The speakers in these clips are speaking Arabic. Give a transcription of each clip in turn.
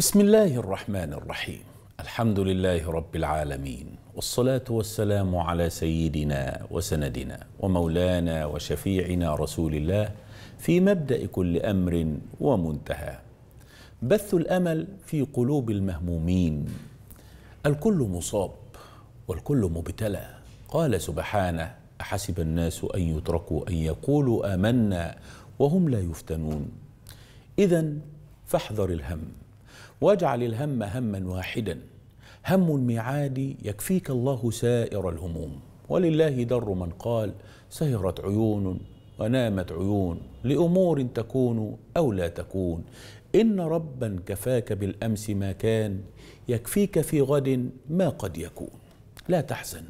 بسم الله الرحمن الرحيم. الحمد لله رب العالمين، والصلاة والسلام على سيدنا وسندنا ومولانا وشفيعنا رسول الله، في مبدأ كل أمر ومنتهى، بث الأمل في قلوب المهمومين. الكل مصاب والكل مبتلى، قال سبحانه: أحسب الناس أن يتركوا أن يقولوا آمنا وهم لا يفتنون. إذا فاحذر الهم، واجعل الهم هما واحدا، هم الميعاد يكفيك الله سائر الهموم. ولله در من قال: سهرت عيون ونامت عيون لأمور تكون أو لا تكون، إن ربا كفاك بالأمس ما كان، يكفيك في غد ما قد يكون. لا تحزن،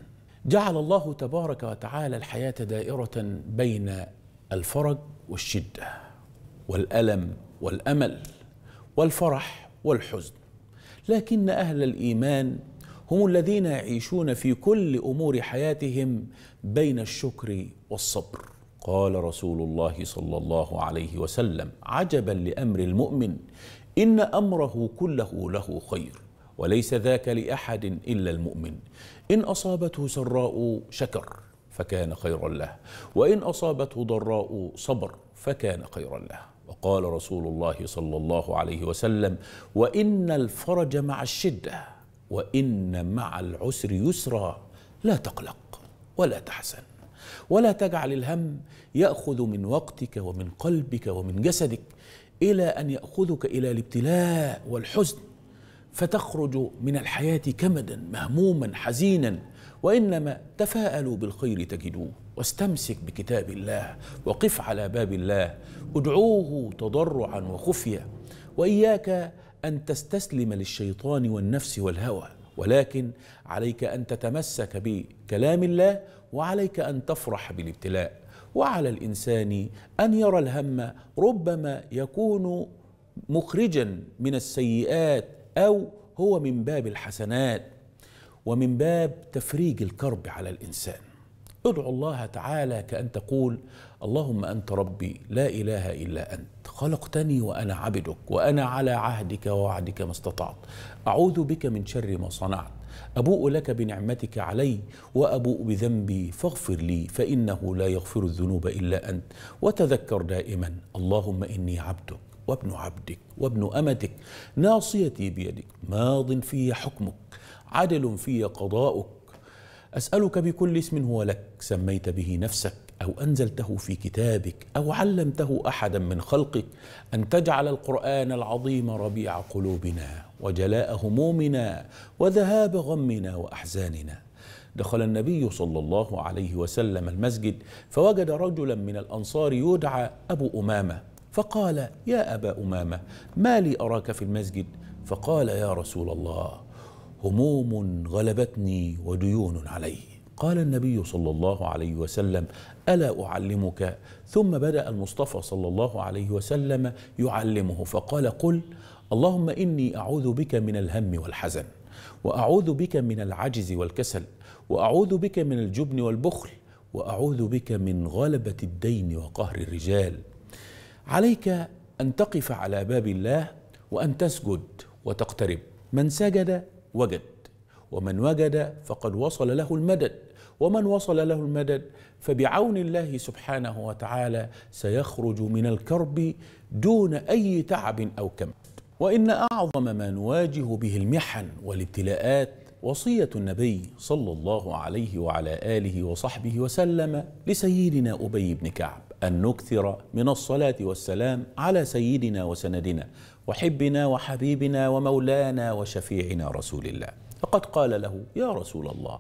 جعل الله تبارك وتعالى الحياة دائرة بين الفرج والشدة، والألم والأمل، والفرح والحزن، لكن أهل الإيمان هم الذين يعيشون في كل أمور حياتهم بين الشكر والصبر. قال رسول الله صلى الله عليه وسلم: عجبا لأمر المؤمن، إن أمره كله له خير، وليس ذاك لأحد إلا المؤمن، إن أصابته سراء شكر فكان خيرا له، وإن أصابته ضراء صبر فكان خيرا له. وقال رسول الله صلى الله عليه وسلم: وإن الفرج مع الشدة، وإن مع العسر يسرا، لا تقلق ولا تحزن، ولا تجعل الهم يأخذ من وقتك ومن قلبك ومن جسدك، إلى أن يأخذك إلى الابتلاء والحزن، فتخرج من الحياة كمدا مهموما حزينا. وإنما تفاءلوا بالخير تجدوه، واستمسك بكتاب الله، وقف على باب الله، ادعوه تضرعا وخفية، وإياك أن تستسلم للشيطان والنفس والهوى، ولكن عليك أن تتمسك بكلام الله، وعليك أن تفرح بالابتلاء. وعلى الإنسان أن يرى الهم ربما يكون مخرجا من السيئات، أو هو من باب الحسنات ومن باب تفريج الكرب على الإنسان. ادعو الله تعالى كأن تقول: اللهم أنت ربي، لا إله إلا أنت، خلقتني وأنا عبدك، وأنا على عهدك ووعدك ما استطعت، أعوذ بك من شر ما صنعت، أبوء لك بنعمتك علي وأبوء بذنبي فاغفر لي، فإنه لا يغفر الذنوب إلا أنت. وتذكر دائما: اللهم إني عبدك وابن عبدك وابن أمتك، ناصيتي بيدك، ماض في حكمك، عدل في قضاؤك، أسألك بكل اسم هو لك، سميت به نفسك، أو أنزلته في كتابك، أو علمته أحدا من خلقك، أن تجعل القرآن العظيم ربيع قلوبنا، وجلاء همومنا، وذهاب غمنا وأحزاننا. دخل النبي صلى الله عليه وسلم المسجد، فوجد رجلا من الأنصار يدعى أبو أمامة، فقال: يا أبا أمامة، ما لي أراك في المسجد؟ فقال: يا رسول الله، هموم غلبتني وديون علي. قال النبي صلى الله عليه وسلم: ألا أعلمك؟ ثم بدأ المصطفى صلى الله عليه وسلم يعلمه، فقال: قل اللهم إني أعوذ بك من الهم والحزن، وأعوذ بك من العجز والكسل، وأعوذ بك من الجبن والبخل، وأعوذ بك من غلبة الدين وقهر الرجال. عليك أن تقف على باب الله، وأن تسجد وتقترب، من سجد وجد، ومن وجد فقد وصل له المدد، ومن وصل له المدد فبعون الله سبحانه وتعالى سيخرج من الكرب دون أي تعب أو كم. وإن أعظم ما نواجه به المحن والابتلاءات وصية النبي صلى الله عليه وعلى آله وصحبه وسلم لسيدنا أبي بن كعب، أن نكثر من الصلاة والسلام على سيدنا وسندنا وحبنا وحبيبنا ومولانا وشفيعنا رسول الله. فقد قال له: يا رسول الله،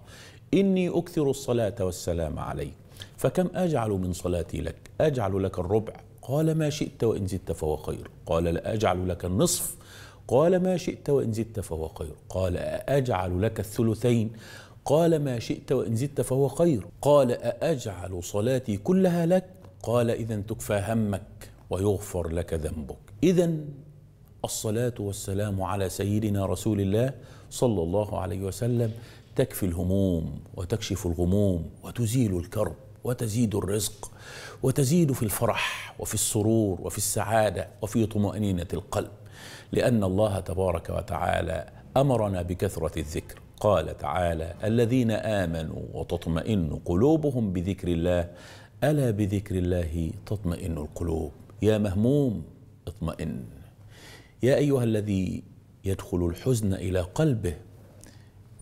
إني أكثر الصلاة والسلام عليك، فكم أجعل من صلاتي لك؟ أجعل لك الربع؟ قال: ما شئت وإن زدت فهو خير. قال: لا أجعل لك النصف؟ قال: ما شئت وإن زدت فهو خير. قال: أأجعل لك الثلثين؟ قال: ما شئت وإن زدت فهو خير. قال: أأجعل صلاتي كلها لك؟ قال: إذن تكفى همك ويغفر لك ذنبك. إذن الصلاة والسلام على سيدنا رسول الله صلى الله عليه وسلم تكفي الهموم، وتكشف الغموم، وتزيل الكرب، وتزيد الرزق، وتزيد في الفرح وفي السرور وفي السعادة وفي طمأنينة القلب، لأن الله تبارك وتعالى أمرنا بكثرة الذكر. قال تعالى: الذين آمنوا وتطمئن قلوبهم بذكر الله، ألا بذكر الله تطمئن القلوب. يا مهموم اطمئن، يا أيها الذي يدخل الحزن إلى قلبه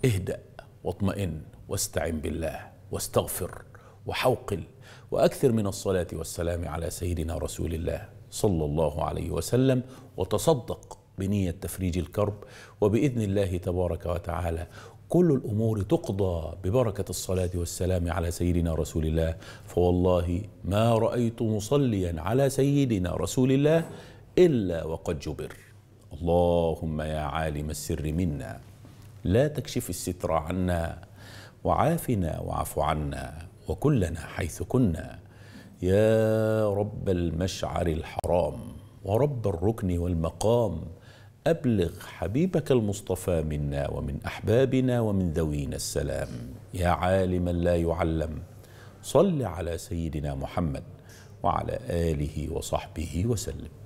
اهدأ واطمئن واستعن بالله واستغفر وحوقل، وأكثر من الصلاة والسلام على سيدنا رسول الله صلى الله عليه وسلم، وتصدق بنية تفريج الكرب، وبإذن الله تبارك وتعالى كل الأمور تقضى ببركة الصلاة والسلام على سيدنا رسول الله. فوالله ما رأيت مصليا على سيدنا رسول الله إلا وقد جبر. اللهم يا عالم السر منا لا تكشف الستر عنا، وعافنا واعف عنا، وكلنا حيث كنا، يا رب المشعر الحرام ورب الركن والمقام، أبلغ حبيبك المصطفى منا ومن أحبابنا ومن ذوينا السلام. يا عالما لا يعلم، صل على سيدنا محمد وعلى آله وصحبه وسلم.